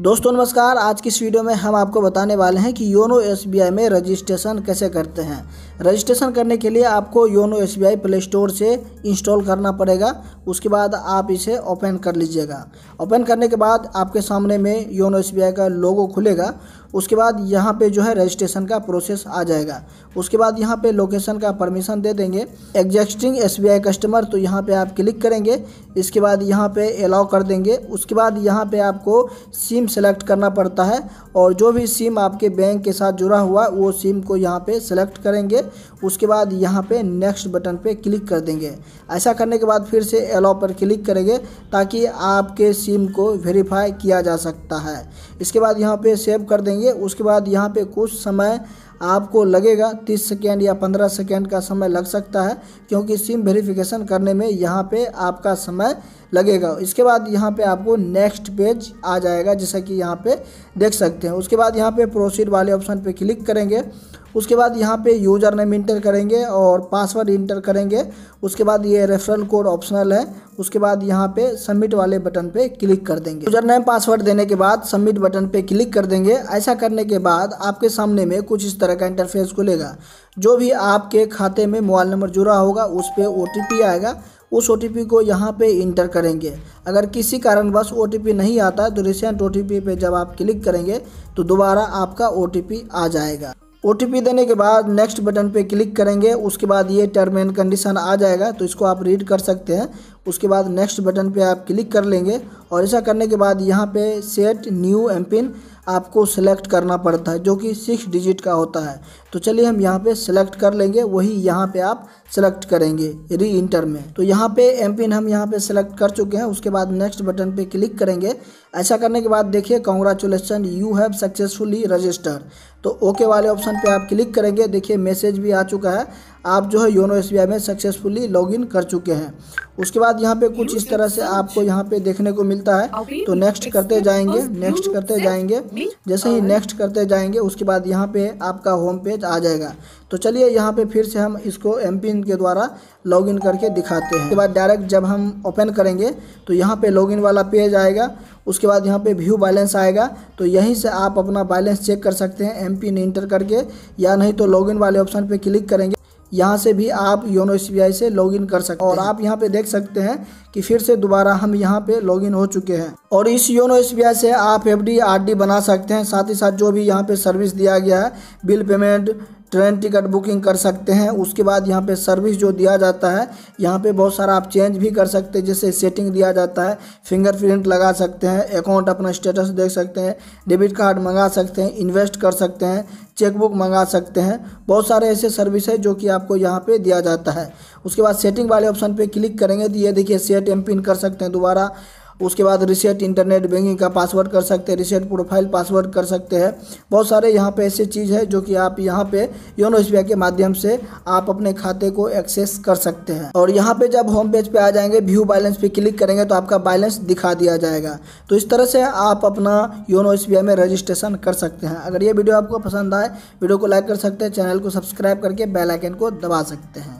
दोस्तों नमस्कार, आज की इस वीडियो में हम आपको बताने वाले हैं कि योनो SBI में रजिस्ट्रेशन कैसे करते हैं। रजिस्ट्रेशन करने के लिए आपको योनो SBI प्ले स्टोर से इंस्टॉल करना पड़ेगा। उसके बाद आप इसे ओपन कर लीजिएगा। ओपन करने के बाद आपके सामने में योनो SBI का लोगो खुलेगा। उसके बाद यहाँ पे जो है रजिस्ट्रेशन का प्रोसेस आ जाएगा। उसके बाद यहाँ पे लोकेशन का परमिशन दे देंगे, एग्जिस्टिंग SBI कस्टमर, तो यहाँ पे आप क्लिक करेंगे। इसके बाद यहाँ पे अलाउ कर देंगे। उसके बाद यहाँ पे आपको सिम सेलेक्ट करना पड़ता है और जो भी सिम आपके बैंक के साथ जुड़ा हुआ वो सिम को यहाँ पे सेलेक्ट करेंगे। उसके बाद यहाँ पे नेक्स्ट बटन पे क्लिक कर देंगे। ऐसा करने के बाद फिर से अलाउ पर क्लिक करेंगे ताकि आपके सिम को वेरीफाई किया जा सकता है। इसके बाद यहाँ पे सेव कर देंगे। उसके बाद यहाँ पे कुछ समय आपको लगेगा, 30 सेकेंड या 15 सेकेंड का समय लग सकता है, क्योंकि सिम वेरिफिकेशन करने में यहाँ पे आपका समय लगेगा। इसके बाद यहाँ पे आपको नेक्स्ट पेज आ जाएगा, जैसा कि यहाँ पे देख सकते हैं। उसके बाद यहाँ पे प्रोसीड वाले ऑप्शन पे क्लिक करेंगे। उसके बाद यहाँ पे यूज़र नेम इंटर करेंगे और पासवर्ड इंटर करेंगे। उसके बाद ये रेफरल कोड ऑप्शनल है। उसके बाद यहाँ पे सबमिट वाले बटन पे क्लिक कर देंगे। यूज़र नेम पासवर्ड देने के बाद सबमिट बटन पे क्लिक कर देंगे। ऐसा करने के बाद आपके सामने में कुछ इस तरह का इंटरफेस खुलेगा। जो भी आपके खाते में मोबाइल नंबर जुड़ा होगा उस पर OTP आएगा। उस OTP को यहाँ पे इंटर करेंगे। अगर किसी कारणवश OTP नहीं आता है तो रिसेंट OTP पे जब आप क्लिक करेंगे तो दोबारा आपका OTP आ जाएगा। OTP देने के बाद नेक्स्ट बटन पे क्लिक करेंगे। उसके बाद ये टर्म एंड कंडीशन आ जाएगा, तो इसको आप रीड कर सकते हैं। उसके बाद नेक्स्ट बटन पे आप क्लिक कर लेंगे और ऐसा करने के बाद यहाँ पे सेट न्यू एमपिन आपको सेलेक्ट करना पड़ता है, जो कि 6 डिजिट का होता है। तो चलिए हम यहाँ पे सेलेक्ट कर लेंगे। वही यहाँ पे आप सेलेक्ट करेंगे री इंटर में। तो यहाँ पे एमपिन हम यहाँ पे सेलेक्ट कर चुके हैं। उसके बाद नेक्स्ट बटन पे क्लिक करेंगे। ऐसा करने के बाद देखिए, congratulations, you have successfully registered, तो ओके वाले ऑप्शन पे आप क्लिक करेंगे। देखिए मैसेज भी आ चुका है, आप जो है योनो SBI में सक्सेसफुली लॉगिन कर चुके हैं। उसके बाद यहाँ पे कुछ इस तरह से आपको यहाँ पे देखने को मिलता है। तो नेक्स्ट करते जाएंगे, नेक्स्ट करते जाएंगे। जैसे ही नेक्स्ट करते जाएंगे उसके बाद यहाँ पे आपका होम पेज आ जाएगा। तो चलिए यहाँ पे फिर से हम इसको एमपिन के द्वारा लॉगिन करके दिखाते हैं। उसके बाद डायरेक्ट जब हम ओपन करेंगे तो यहाँ पे लॉगिन वाला पेज आएगा। उसके बाद यहाँ पे व्यू बैलेंस आएगा, तो यहीं से आप अपना बैलेंस चेक कर सकते हैं एमपिन इंटर करके, या नहीं तो लॉगिन वाले ऑप्शन पे क्लिक करेंगे। यहाँ से भी आप योनो SBI से लॉगिन कर सकते हैं। और आप यहाँ पे देख सकते हैं कि फिर से दोबारा हम यहाँ पे लॉगिन हो चुके हैं। और इस योनो SBI से आप FD RD बना सकते हैं। साथ ही साथ जो भी यहाँ पे सर्विस दिया गया है, bill payment, train ticket booking कर सकते हैं। उसके बाद यहाँ पे सर्विस जो दिया जाता है, यहाँ पे बहुत सारा आप चेंज भी कर सकते हैं। जैसे सेटिंग दिया जाता है, फिंगरप्रिंट लगा सकते हैं, अकाउंट अपना स्टेटस देख सकते हैं, डेबिट कार्ड मंगा सकते हैं, इन्वेस्ट कर सकते हैं, चेकबुक मंगा सकते हैं। बहुत सारे ऐसे सर्विस है जो कि आपको यहाँ पे दिया जाता है। उसके बाद सेटिंग वाले ऑप्शन पे क्लिक करेंगे तो ये देखिए सेट एमपिन कर सकते हैं दोबारा। उसके बाद रीसेट इंटरनेट बैंकिंग का पासवर्ड कर सकते हैं, रीसेट प्रोफाइल पासवर्ड कर सकते हैं। बहुत सारे यहाँ पे ऐसे चीज़ है जो कि आप यहाँ पे योनो SBI के माध्यम से आप अपने खाते को एक्सेस कर सकते हैं। और यहाँ पे जब होम पेज पे आ जाएंगे, व्यू बैलेंस पे क्लिक करेंगे तो आपका बैलेंस दिखा दिया जाएगा। तो इस तरह से आप अपना योनो SBI में रजिस्ट्रेशन कर सकते हैं। अगर ये वीडियो आपको पसंद आए, वीडियो को लाइक कर सकते हैं, चैनल को सब्सक्राइब करके बेल आइकन को दबा सकते हैं।